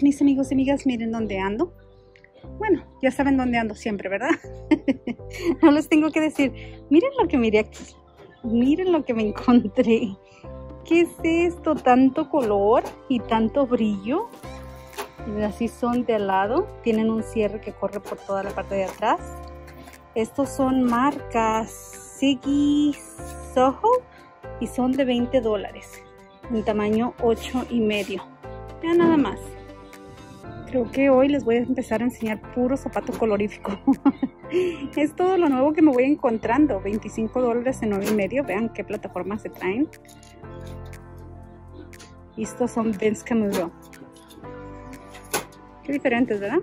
todos mis amigos y amigas, miren dónde ando. Bueno, ya saben dónde ando siempre, ¿verdad? No les tengo que decir, miren lo que miré aquí, miren lo que me encontré. ¿Qué es esto? Tanto color y tanto brillo. Así son de lado, tienen un cierre que corre por toda la parte de atrás. Estos son marcas Ziggy Soho y son de $20 en tamaño 8,5. Ya nada más. Creo que hoy les voy a empezar a enseñar puro zapato colorífico. Es todo lo nuevo que me voy encontrando. $25 en 9,5. Vean qué plataforma se traen. Y estos son Vince Camuto. Qué diferentes, ¿verdad?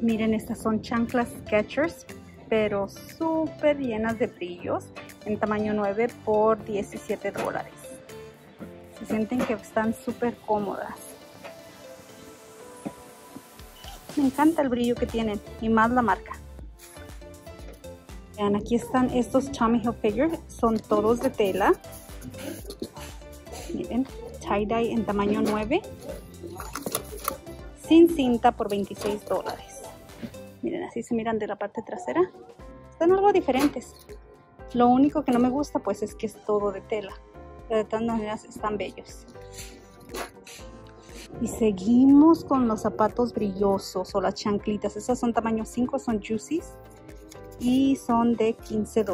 Miren, estas son chanclas Sketchers, pero súper llenas de brillos. En tamaño 9 por $17. Se sienten que están súper cómodas. Me encanta el brillo que tienen y más la marca. Vean, aquí están estos Tommy Hilfiger, son todos de tela. Miren, tie-dye en tamaño 9, sin cinta por $26. Miren, así se miran de la parte trasera. Están algo diferentes. Lo único que no me gusta pues es que es todo de tela, pero de todas maneras están bellos. Y seguimos con los zapatos brillosos o las chanclitas. Esas son tamaño 5, son Juicy's y son de $15.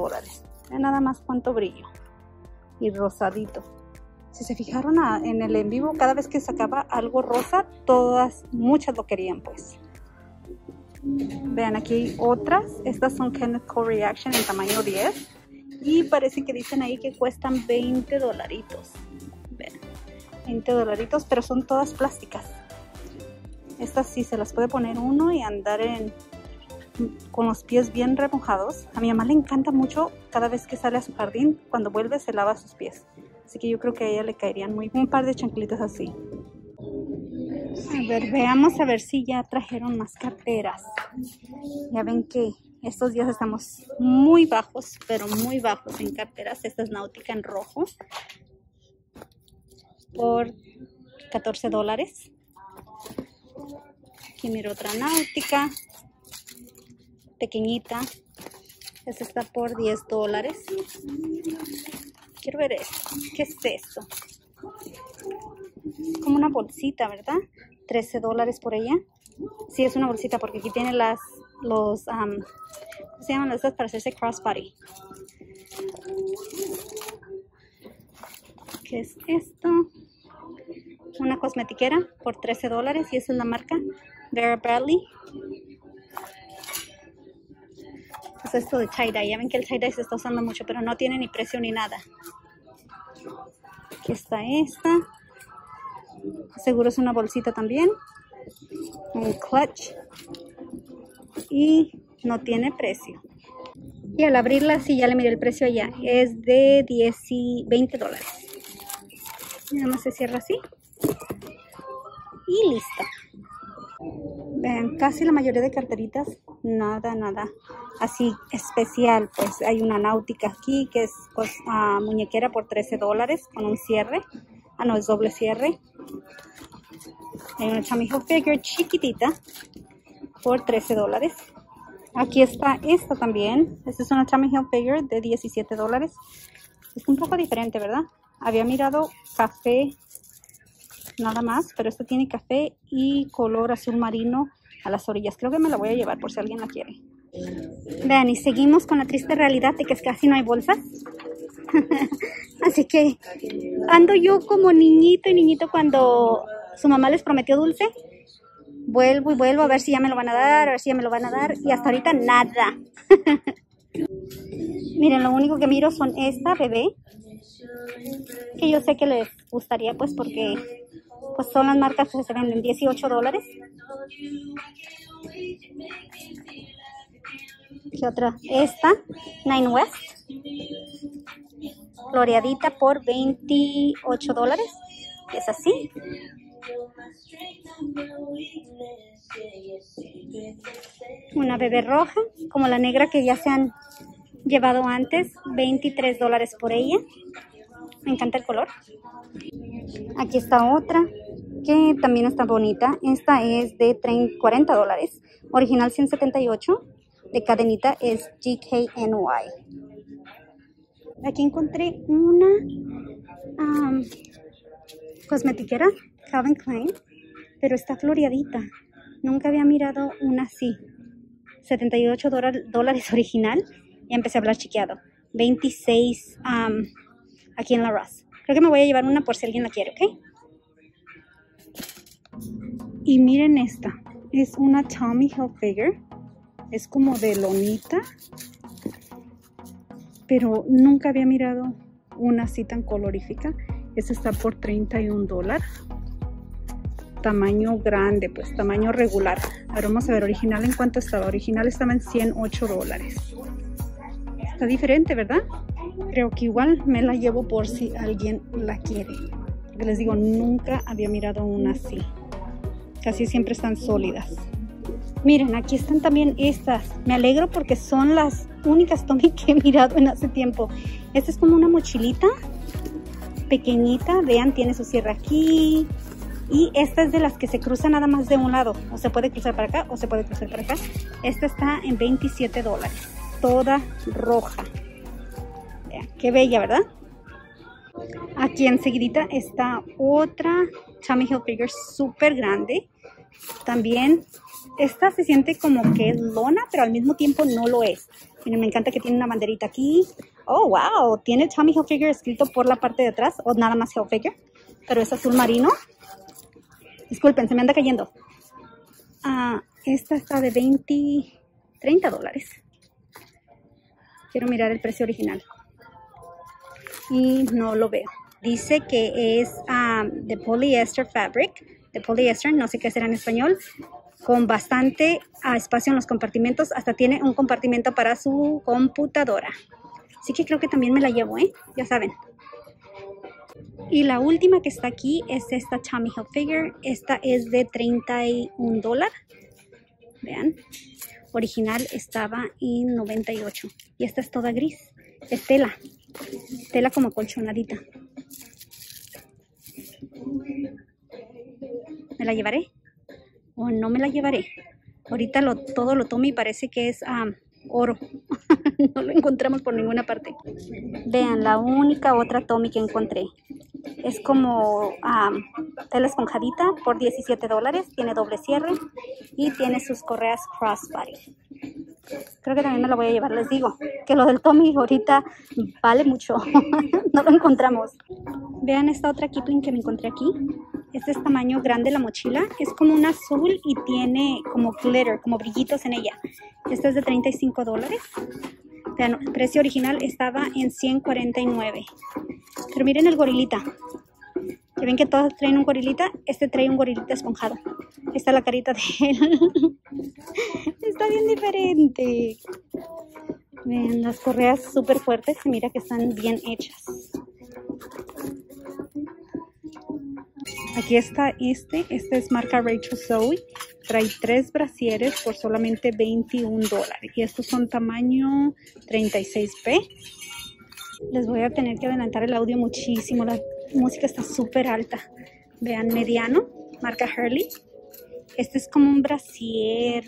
Vean nada más cuánto brillo y rosadito. Si se fijaron en el en vivo, cada vez que sacaba algo rosa, muchas lo querían pues. Vean, aquí hay otras. Estas son Kenneth Cole Reaction en tamaño 10 y parece que dicen ahí que cuestan $20. Vean. $20, pero son todas plásticas. Estas sí se las puede poner uno y andar con los pies bien remojados. A mi mamá le encanta mucho, cada vez que sale a su jardín, cuando vuelve se lava sus pies. Así que yo creo que a ella le caerían muy bien un par de chanclitas así. A ver, veamos a ver si ya trajeron más carteras. Ya ven que estos días estamos muy bajos, pero muy bajos en carteras. Esta es Nautica en rojo, por $14. Aquí miro otra Náutica pequeñita. Esta está por $10. Quiero ver esto. ¿Qué es esto? Es como una bolsita, ¿verdad? $13 por ella. Sí, es una bolsita porque aquí tiene ¿cómo se llaman estas para hacerse crossbody? ¿Qué es esto? Una cosmetiquera por $13 y esa es la marca Vera Bradley. Es esto de tie-dye. Ya ven que el tie-dye se está usando mucho, pero no tiene ni precio ni nada. Aquí está esta. Seguro es una bolsita también. Un clutch. Y no tiene precio. Y al abrirla, sí, ya le miré el precio allá. Es de $20. Nada más se cierra así. Y listo. Vean, casi la mayoría de carteritas, nada así especial. Pues hay una Náutica aquí que es muñequera por $13 con un cierre. Ah, no, es doble cierre. Hay una Tommy Hilfiger chiquitita por $13. Aquí está esta también. Esta es una Tommy Hilfiger de $17. Es un poco diferente, ¿verdad? Había mirado café nada más, pero esta tiene café y color azul marino a las orillas. Creo que me la voy a llevar por si alguien la quiere. Vean, y seguimos con la triste realidad de que casi no hay bolsas. Así que ando yo como niñito y niñito cuando su mamá les prometió dulce. Vuelvo y vuelvo a ver si ya me lo van a dar, y hasta ahorita nada. Miren, lo único que miro son esta bebé, que yo sé que les gustaría pues porque pues son las marcas que se venden, $18. ¿Qué otra? Esta, Nine West, floreadita por $28. Es así. Una bebé roja, como la negra que ya se han llevado antes, $23 por ella. Me encanta el color. Aquí está otra. que también está bonita. Esta es de $40, original $178, de cadenita es GKNY. Aquí encontré una cosmetiquera, Calvin Klein, pero está floreadita. Nunca había mirado una así. $78 original. Ya empecé a hablar chiqueado. 26 aquí en la Ross. Creo que me voy a llevar una por si alguien la quiere, ¿ok? Y miren esta. Es una Tommy Hilfiger. Es como de lonita. Pero nunca había mirado una así tan colorífica. Esta está por $31. Tamaño grande, pues tamaño regular. Ahora vamos a ver original en cuánto estaba. Original estaba en $108. Está diferente, ¿verdad? Creo que igual me la llevo por si alguien la quiere. Porque les digo, nunca había mirado una así. Casi siempre están sólidas. Miren, aquí están también estas. Me alegro porque son las únicas Tommy que he mirado en hace tiempo. Esta es como una mochilita pequeñita. Vean, tiene su cierre aquí. Y esta es de las que se cruza nada más de un lado. O se puede cruzar para acá o se puede cruzar para acá. Esta está en $27. Toda roja. Vean, qué bella, ¿verdad? Aquí enseguidita está otra Tommy Hilfiger súper grande. También esta se siente como que es lona, pero al mismo tiempo no lo es. Miren, me encanta que tiene una banderita aquí. ¡Oh, wow! Tiene Tommy Hilfiger escrito por la parte de atrás. O nada más Hilfiger. Pero es azul marino. Disculpen, se me anda cayendo. Esta está de $30. Quiero mirar el precio original. Y no lo veo. Dice que es de polyester fabric. De polyester, no sé qué será en español. Con bastante espacio en los compartimentos. Hasta tiene un compartimento para su computadora. Así que creo que también me la llevo, ¿eh? Ya saben. Y la última que está aquí es esta Tommy Hilfiger. Esta es de $31. Vean. Original estaba en $98. Y esta es toda gris. Es tela. Tela como colchonadita. ¿Me la llevaré? ¿O no me la llevaré? Ahorita todo lo tomo y parece que es oro. No lo encontramos por ninguna parte. Vean, la única otra Tommy que encontré es como tela esponjadita por $17. Tiene doble cierre y tiene sus correas crossbody. Creo que también me la voy a llevar. Les digo que lo del Tommy ahorita vale mucho. No lo encontramos. Vean esta otra Kipling que me encontré aquí. Este es tamaño grande la mochila. Es como un azul y tiene como glitter, como brillitos en ella. Esta es de $35. Vean, el precio original estaba en $149. Pero miren el gorilita. ¿Ya ven que todos traen un gorilita? Este trae un gorilita esponjado. Esta es la carita de él. Está bien diferente. Vean, las correas súper fuertes. Se mira que están bien hechas. Aquí está este. Este es marca Rachel Zoe. Trae 3 brasieres por solamente $21. Y estos son tamaño 36P. Les voy a tener que adelantar el audio muchísimo. La música está súper alta. Vean, mediano. Marca Hurley. Este es como un brasier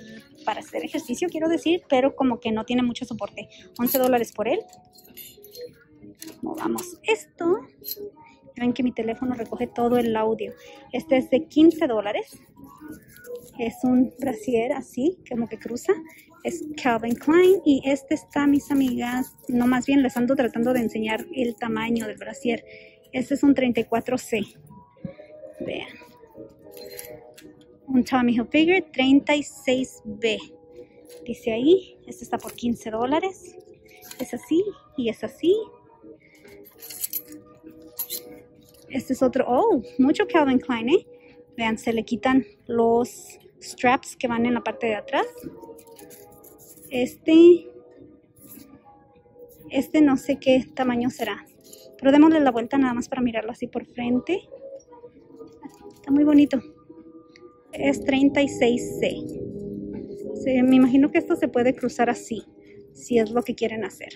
para hacer ejercicio, quiero decir. Pero como que no tiene mucho soporte. $11 por él. Movamos esto. Ven que mi teléfono recoge todo el audio. Este es de $15. Es un brasier así, como que cruza. Es Calvin Klein. Y este está, mis amigas, no, más bien les ando tratando de enseñar el tamaño del brasier. Este es un 34C. Vean. Un Tommy Hilfiger 36B. Dice ahí. Este está por $15. Es así y es así. Este es otro, oh, mucho Calvin Klein, ¿eh? Vean, se le quitan los straps que van en la parte de atrás. Este no sé qué tamaño será. Pero démosle la vuelta nada más para mirarlo así por frente. Está muy bonito. Es 36C. Sí, me imagino que esto se puede cruzar así, si es lo que quieren hacer.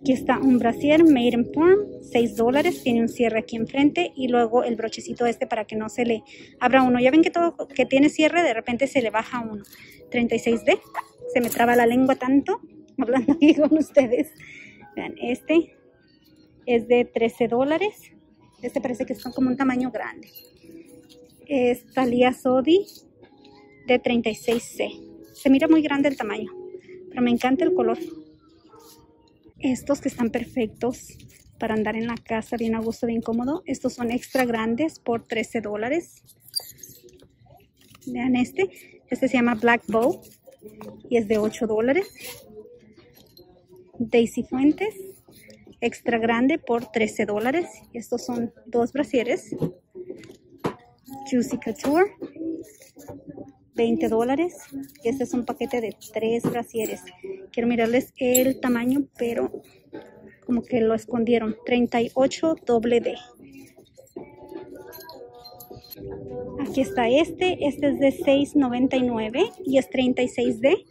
Aquí está un brasier Made in Form, $6. Tiene un cierre aquí enfrente y luego el brochecito este para que no se le abra uno. Ya ven que todo que tiene cierre de repente se le baja uno. 36D. Se me traba la lengua tanto hablando aquí con ustedes. Vean, este es de $13. Este parece que son como un tamaño grande. Es Thalia Sodi de 36C. Se mira muy grande el tamaño, pero me encanta el color. Estos que están perfectos para andar en la casa bien a gusto, bien cómodo. Estos son extra grandes por $13. Vean este. Este se llama Black Bow y es de $8. Daisy Fuentes, extra grande por $13. Estos son dos brasieres. Juicy Couture, $20. Este es un paquete de 3 brasieres. Quiero mirarles el tamaño, pero como que lo escondieron. 38 doble D. Aquí está este. Este es de $6.99 y es 36D.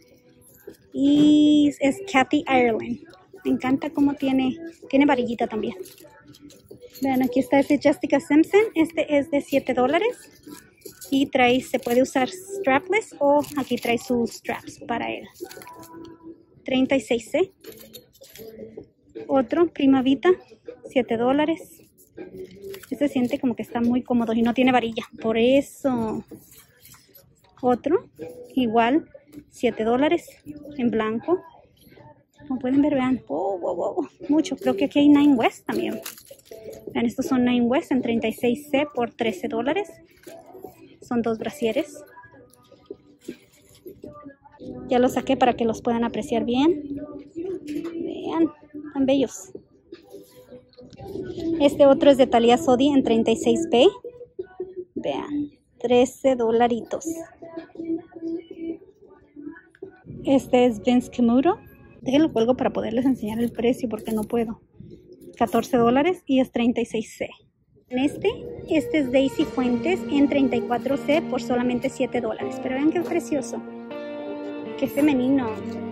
Y es Kathy Ireland. Me encanta cómo tiene varillita también. Vean, aquí está este Jessica Simpson. Este es de $7. Y trae, se puede usar strapless o aquí trae sus straps para él. 36C. Otro, Primavita, $7. Este siente como que está muy cómodo y no tiene varilla. Por eso. Otro, igual, $7 en blanco. Como pueden ver, vean, mucho. Creo que aquí hay Nine West también. Vean, estos son Nine West en 36C por $13. Son dos brasieres. Ya los saqué para que los puedan apreciar bien. Vean, tan bellos. Este otro es de Thalia Sodi en 36B. Vean, $13. Este es Vince Camuto. Déjenlo cuelgo para poderles enseñar el precio porque no puedo. $14 y es 36C. Este es Daisy Fuentes en 34C por solamente $7. Pero vean qué precioso. Qué femenino.